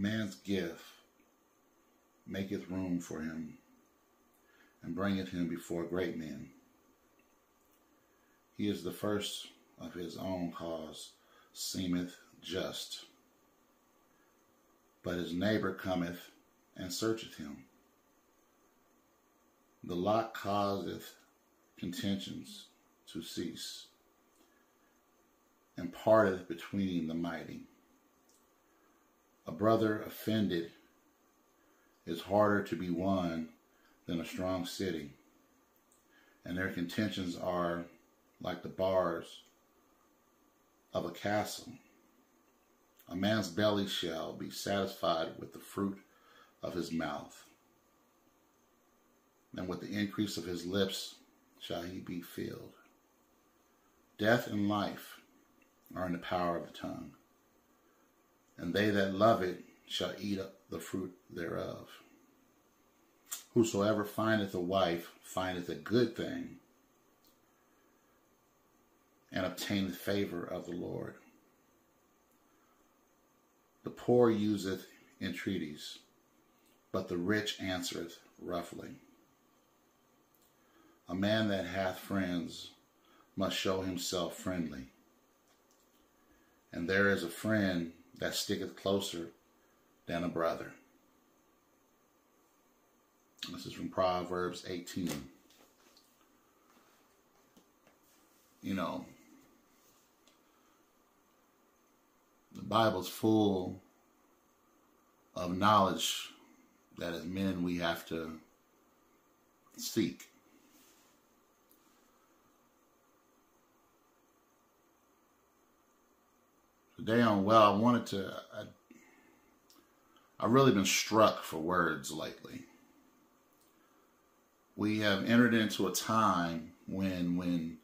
man's gift maketh room for him, and bringeth him before great men. He is the first of his own cause, seemeth just, but his neighbor cometh and searcheth him. The lot causeth contentions to cease, and parteth between the mighty. A brother offended is harder to be won than a strong city, and their contentions are like the bars of a castle. A man's belly shall be satisfied with the fruit of his mouth, and with the increase of his lips shall he be filled. Death and life are in the power of the tongue, and they that love it shall eat up the fruit thereof. Whosoever findeth a wife findeth a good thing, and obtaineth favor of the Lord. The poor useth entreaties, but the rich answereth roughly. A man that hath friends must show himself friendly, and there is a friend that sticketh closer than a brother. This is from Proverbs 18. You know, the Bible's full of knowledge that as men we have to seek. Today on Well, I wanted to, I've really been struck for words lately. We have entered into a time when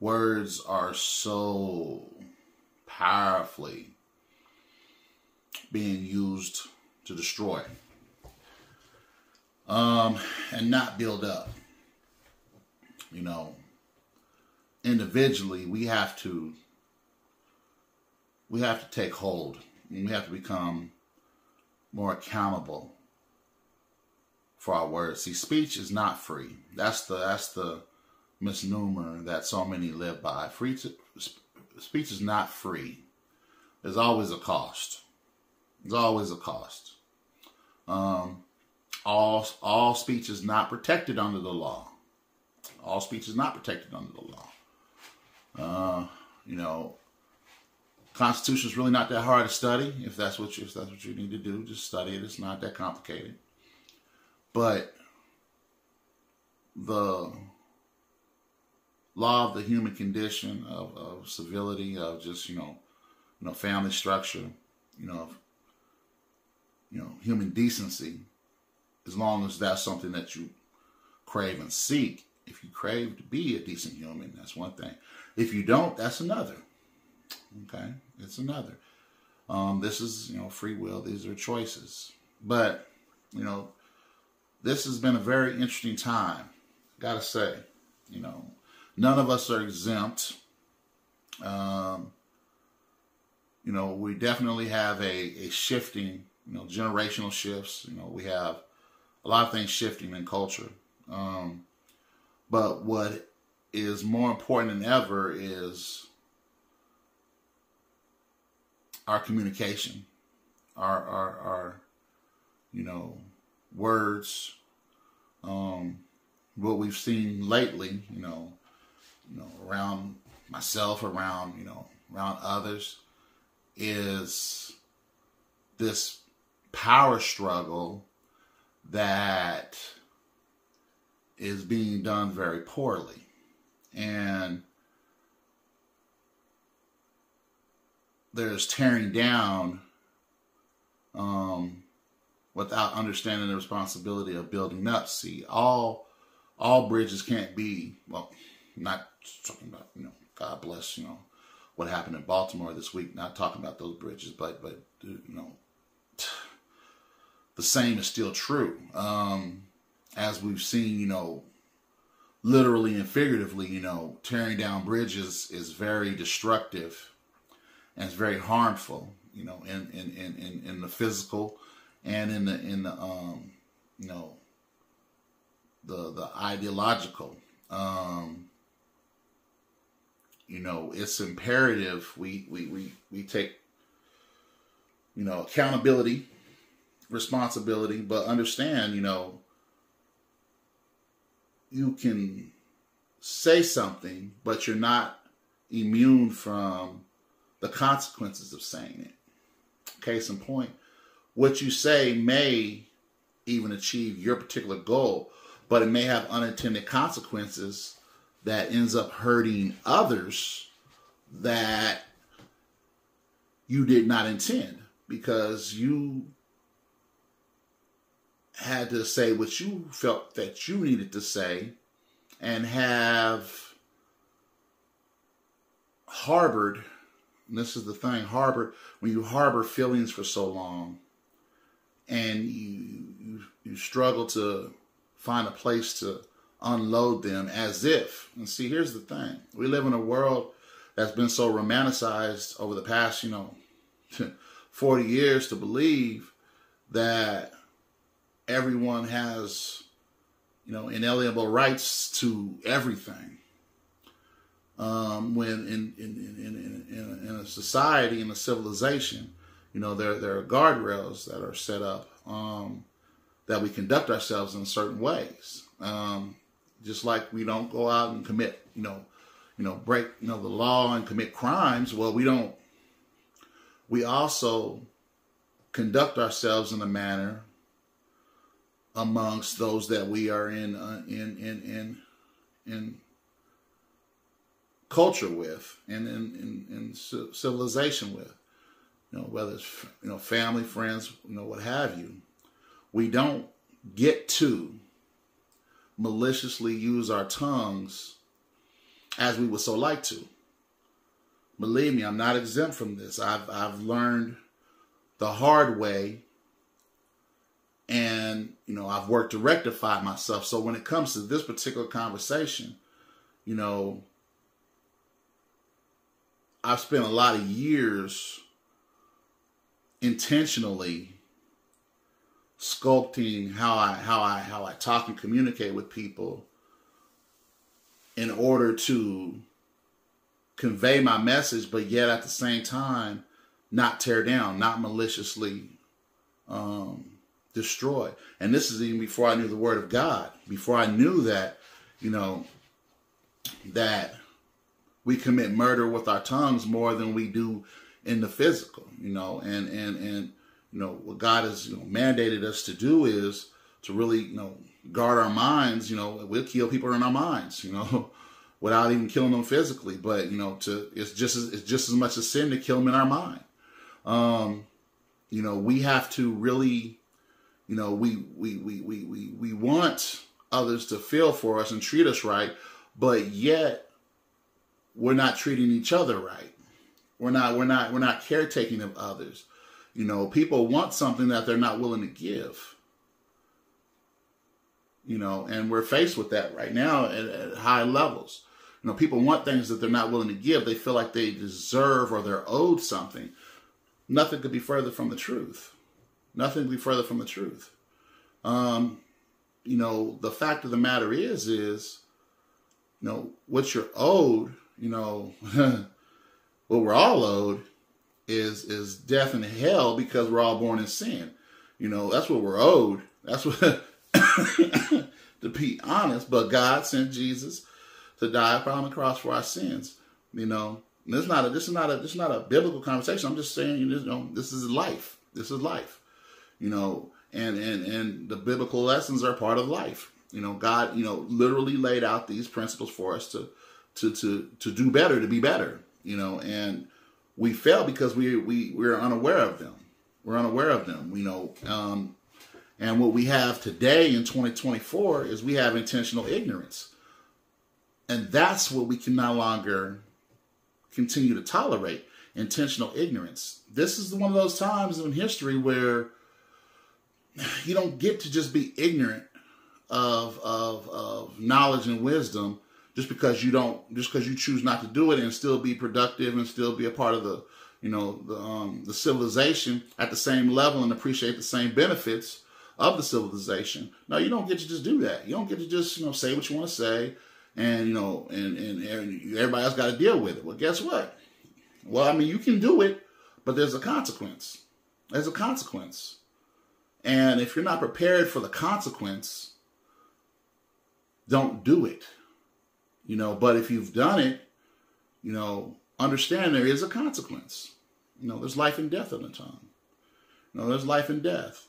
words are so powerfully being used to destroy and not build up. You know, individually, we have to take hold, and we have to become more accountable for our words. See, speech is not free. That's the misnomer that so many live by. Speech is not free. There's always a cost. There's always a cost. All speech is not protected under the law. All speech is not protected under the law. You know, Constitution is really not that hard to study. If that's what you need to do, just study it. It's not that complicated. But the law of the human condition, of civility, of just, you know, family structure, you know, human decency, as long as that's something that you crave and seek. If you crave to be a decent human, that's one thing. If you don't, that's another. Okay, it's another. This is, you know, free will. These are choices. But, you know, this has been a very interesting time. Gotta say, you know, none of us are exempt. You know, we definitely have a shifting, you know, generational shifts. You know, we have a lot of things shifting in culture. But what is more important than ever is our communication, our you know, words. What we've seen lately, you know, around myself, around, around others, is this power struggle that is being done very poorly. And there's tearing down without understanding the responsibility of building up. See, all bridges can't be, well, not talking about, God bless, what happened in Baltimore this week, not talking about those bridges, but the same is still true. As we've seen, literally and figuratively, tearing down bridges is very destructive and it's very harmful. you know, in the physical and in the you know, the ideological. You know, it's imperative we take, you know, accountability, responsibility, but understand, you know, you can say something, but you're not immune from the consequences of saying it. Case in point, what you say may even achieve your particular goal, but it may have unintended consequences that ends up hurting others that you did not intend, because you had to say what you felt that you needed to say and have harbored, and this is the thing, harbored, when you harbor feelings for so long and you struggle to find a place to unload them as if, and see, here's the thing. We live in a world that's been so romanticized over the past, you know, 40 years to believe that everyone has, you know, inalienable rights to everything. When in a society, in a civilization, you know, there are guardrails that are set up, that we conduct ourselves in certain ways. Just like we don't go out and commit, break, the law and commit crimes. Well, we also conduct ourselves in a manner amongst those that we are in culture with, and in civilization with, whether it's, family, friends, what have you. We don't get to maliciously use our tongues as we would so like to. Believe me, I'm not exempt from this. I've learned the hard way, and I've worked to rectify myself. So when it comes to this particular conversation, I've spent a lot of years intentionally sculpting how I talk and communicate with people in order to convey my message, but yet at the same time, not tear down, not maliciously destroy. And this is even before I knew the Word of God, before I knew that, that we commit murder with our tongues more than we do in the physical, what God has mandated us to do is to really, guard our minds. We'll kill people in our minds, without even killing them physically. But, it's just as much a sin to kill them in our mind. We have to really, we want others to feel for us and treat us right, but yet we're not treating each other right. We're not caretaking of others. People want something that they're not willing to give. And we're faced with that right now at high levels. People want things that they're not willing to give. They feel like they deserve or they're owed something. Nothing could be further from the truth. Nothing could be further from the truth. The fact of the matter is, what you're owed, what we're all owed, is death and hell, because we're all born in sin. That's what we're owed. That's what, to be honest, but God sent Jesus to die upon the cross for our sins. This is not a biblical conversation. I'm just saying, this is life. This is life, and the biblical lessons are part of life. God, literally laid out these principles for us to do better, to be better, and we fail because we're unaware of them. We're unaware of them. And what we have today in 2024 is we have intentional ignorance. And that's what we can no longer continue to tolerate, intentional ignorance. This is one of those times in history where you don't get to just be ignorant of knowledge and wisdom. Just because you choose not to do it and still be productive and still be a part of the, you know, the civilization at the same level and appreciate the same benefits of the civilization. No, you don't get to just do that. You don't get to just, you know, say what you want to say and, you know, and everybody else got to deal with it. Well, guess what? Well, I mean, you can do it, but there's a consequence. There's a consequence. And if you're not prepared for the consequence, don't do it. You know, but if you've done it, you know, understand there is a consequence. You know, there's life and death on the tongue. You know, there's life and death.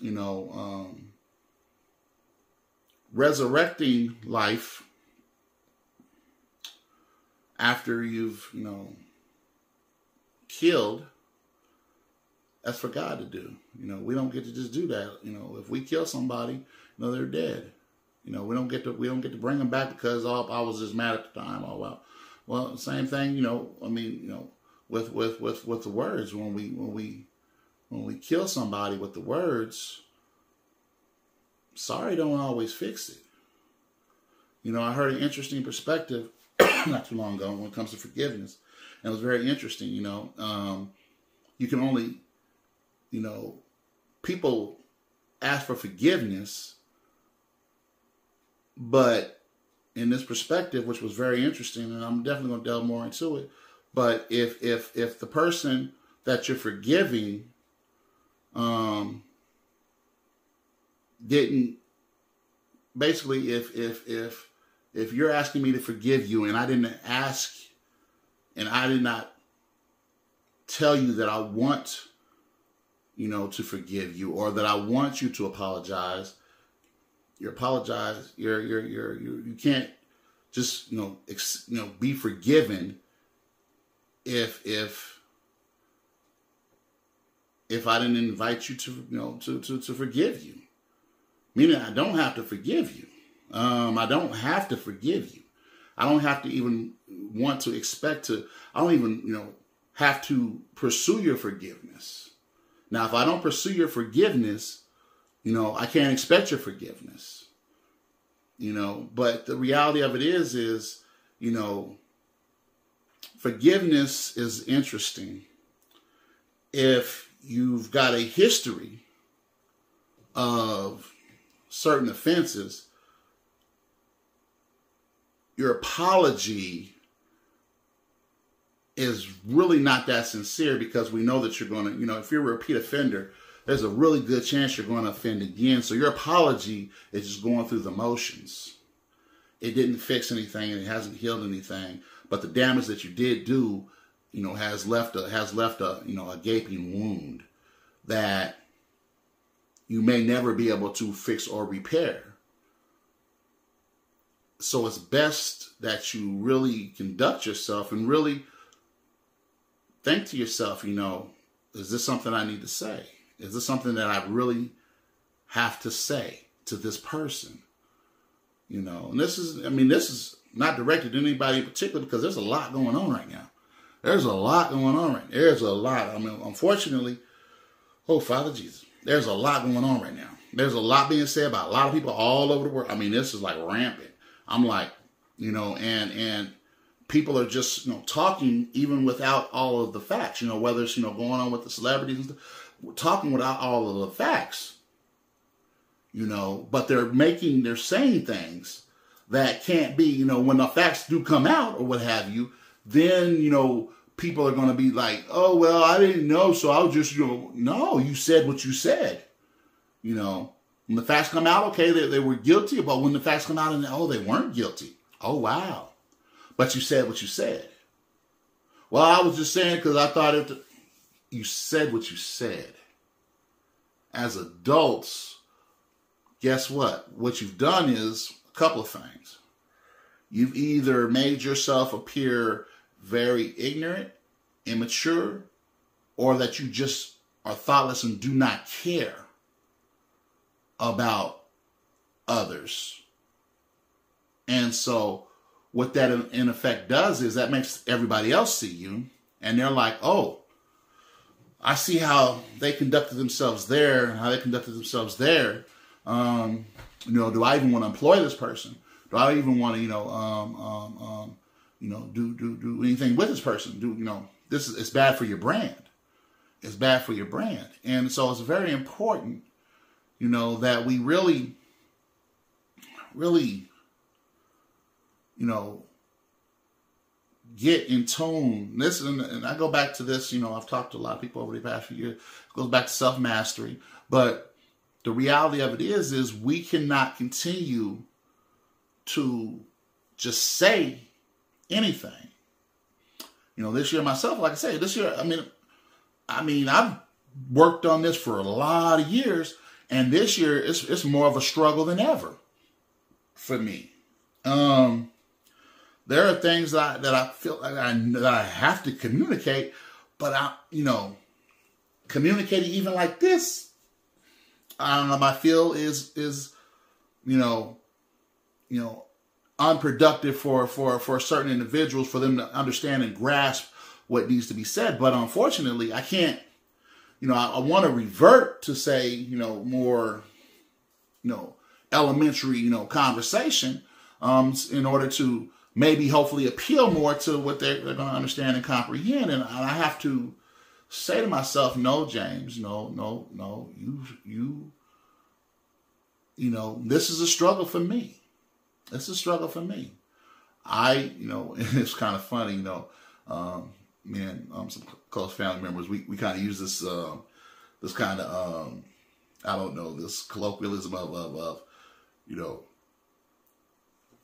You know, resurrecting life after you've, you know, killed, that's for God to do. You know, we don't get to just do that. You know, if we kill somebody, you know, they're dead. You know, we don't get to bring them back because I was just mad at the time. Oh wow. Well, same thing. You know, I mean, you know, with the words, when we kill somebody with the words, sorry don't always fix it. You know, I heard an interesting perspective not too long ago when it comes to forgiveness, and it was very interesting. You know, you can only, you know, people ask for forgiveness. But in this perspective, which was very interesting, and I'm definitely going to delve more into it, but if the person that you're forgiving didn't, basically, if you're asking me to forgive you and I didn't ask and I did not tell you that I want, you know, to forgive you or that I want you to apologize, you apologize. You can't just, you know, be forgiven if I didn't invite you to, you know, to forgive you. Meaning I don't have to forgive you. I don't have to forgive you. I don't have to even want to expect to. I don't even, you know, have to pursue your forgiveness. Now, if I don't pursue your forgiveness, you know, I can't expect your forgiveness, you know, but the reality of it is, you know, forgiveness is interesting if you've got a history of certain offenses. Your apology is really not that sincere because we know that you're going to, you know, if you're a repeat offender, there's a really good chance you're going to offend again. So your apology is just going through the motions. It didn't fix anything and it hasn't healed anything. But the damage that you did do, you know, has left a, you know, a gaping wound that you may never be able to fix or repair. So it's best that you really conduct yourself and really think to yourself, you know, is this something I need to say? Is this something that I really have to say to this person? You know, and this is, I mean, this is not directed at anybody in particular because there's a lot going on right now. There's a lot going on right now. There's a lot. I mean, unfortunately, oh, Father Jesus, there's a lot going on right now. There's a lot being said by a lot of people all over the world. I mean, this is like rampant. I'm like, you know, and people are just, you know, talking even without all of the facts, you know, whether it's, you know, going on with the celebrities and stuff. We're talking without all of the facts, you know, but they're saying things that can't be, you know, when the facts do come out or what have you, then, you know, people are going to be like, oh, well, I didn't know. So I'll just, you know, no, you said what you said, you know, when the facts come out, okay, they were guilty, but when the facts come out and oh, they weren't guilty. Oh, wow. But you said what you said. Well, I was just saying, because I thought it, you said what you said. As adults, guess what? What you've done is a couple of things. You've either made yourself appear very ignorant, immature, or that you just are thoughtless and do not care about others. And so what that in effect does is that makes everybody else see you and they're like, oh, I see how they conducted themselves there and how they conducted themselves there. You know, do I even want to employ this person? Do I even want to, you know, you know, do anything with this person. Do, you know, this is, it's bad for your brand. It's bad for your brand. And so it's very important, you know, that we really, you know, get in tune. This, and I go back to this, you know, I've talked to a lot of people over the past few years. It goes back to self-mastery. But the reality of it is we cannot continue to just say anything. You know, this year myself, like I say, this year, I mean, I've worked on this for a lot of years, and this year it's more of a struggle than ever for me. There are things that I feel like I have to communicate, but communicating even like this, I feel is, you know, unproductive for certain individuals, for them to understand and grasp what needs to be said. But unfortunately, I can't, you know, I want to revert to, say, you know, more, you know, elementary, you know, conversation, in order to maybe hopefully appeal more to what they're going to understand and comprehend. And I have to say to myself, no, James, no, you know, this is a struggle for me. It's a struggle for me. You know, it's kind of funny, you know, me and some close family members, we kind of use this, this kind of, I don't know, this colloquialism of you know,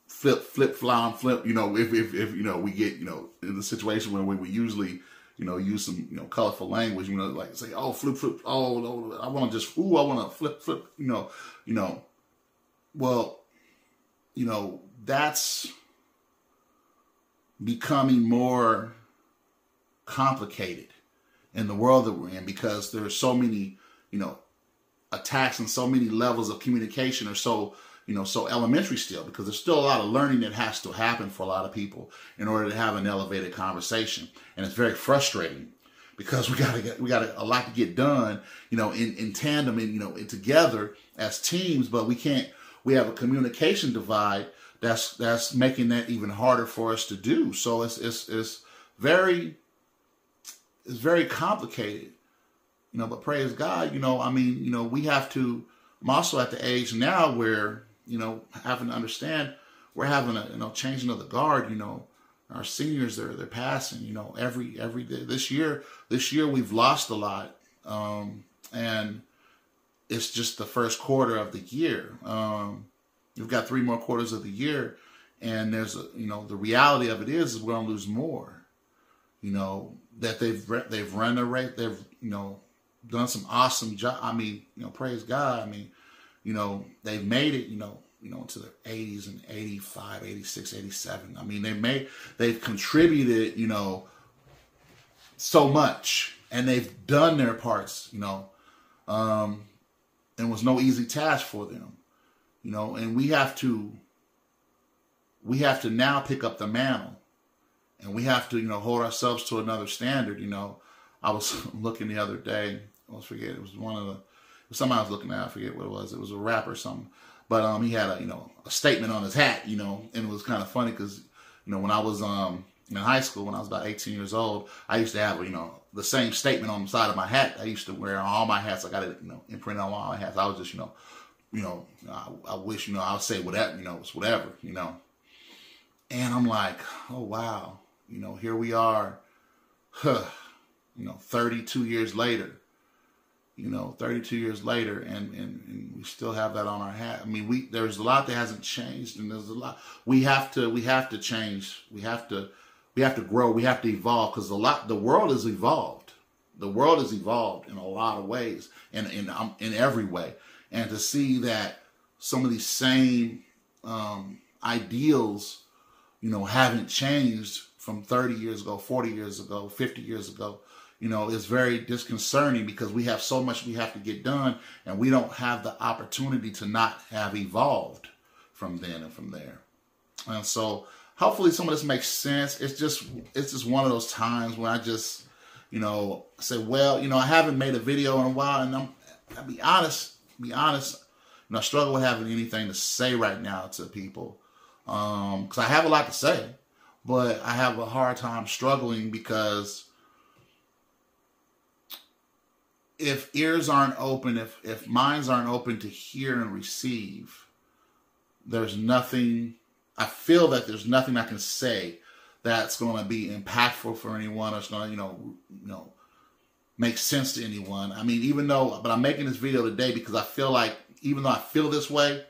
flip, you know, if you know, we get, you know, in the situation where we usually, you know, use some, you know, colorful language, you know, like say, oh, flip, oh, I want to just, ooh, I want to flip, you know, well, you know, that's becoming more complicated in the world that we're in, because there are so many, you know, attacks and so many levels of communication are so, you know, so elementary still, because there's still a lot of learning that has to happen for a lot of people in order to have an elevated conversation. And it's very frustrating, because we got a lot to get done, you know, in tandem and, you know, together as teams, but we can't, we have a communication divide that's making that even harder for us to do. So it's very complicated, you know, but praise God, you know, I mean, you know, we have to, I'm also at the age now where, you know, having to understand we're having a, you know, changing of the guard, you know, our seniors, they're passing, you know, every day. This year we've lost a lot. And it's just the first quarter of the year. You've got 3 more quarters of the year, and there's a, you know, the reality of it is we're going to lose more, you know, that they've run the rate. They've, you know, done some awesome job. I mean, you know, praise God. I mean, you know, they've made it, you know, into the 80s and 85, 86, 87. I mean, they've contributed, you know, so much, and they've done their parts, you know, and was no easy task for them, you know, and we have to now pick up the mantle, and we have to, you know, hold ourselves to another standard. You know, I was looking the other day, it was one of the, somebody I was looking at, I forget what it was a rapper or something, but, he had a, you know, a statement on his hat, you know, and it was kind of funny because, you know, when I was, in high school, when I was about 18 years old, I used to have, you know, the same statement on the side of my hat. I used to wear all my hats. I got it, you know, imprinted on all my hats. I was just, you know, I wish, you know, I would say whatever, you know, it's whatever, you know. And I'm like, oh, wow, you know, here we are, you know, 32 years later, you know, 32 years later, and we still have that on our hat. I mean, there's a lot that hasn't changed, and there's a lot, we have to change. We have to grow. We have to evolve, because the world has evolved. The world has evolved in a lot of ways, and in every way. And to see that some of these same ideals, you know, haven't changed from 30 years ago, 40 years ago, 50 years ago, you know, is very disconcerting, because we have so much we have to get done, and we don't have the opportunity to not have evolved from then and from there. And so, hopefully some of this makes sense. It's just one of those times when I just, you know, say, well, you know, I haven't made a video in a while, and I'll be honest, you know, I struggle with having anything to say right now to people, because I have a lot to say, But I have a hard time struggling because if ears aren't open, if minds aren't open to hear and receive, there's nothing, I feel that there's nothing I can say that's going to be impactful for anyone. It's going to, you know, make sense to anyone. I mean, but I'm making this video today because I feel like, even though I feel this way,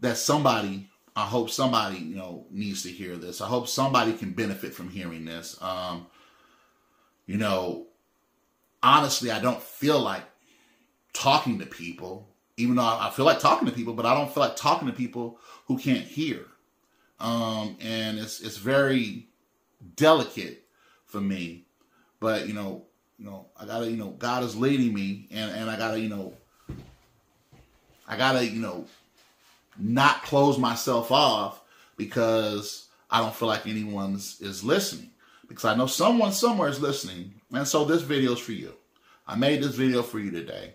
that somebody, I hope somebody, needs to hear this. I hope somebody can benefit from hearing this. Honestly, I don't feel like talking to people, even though I feel like talking to people, but I don't feel like talking to people who can't hear. And it's very delicate for me, but I gotta, God is leading me, and I gotta, not close myself off because I don't feel like anyone's is listening, because I know someone somewhere is listening. And so this video is for you. I made this video for you today.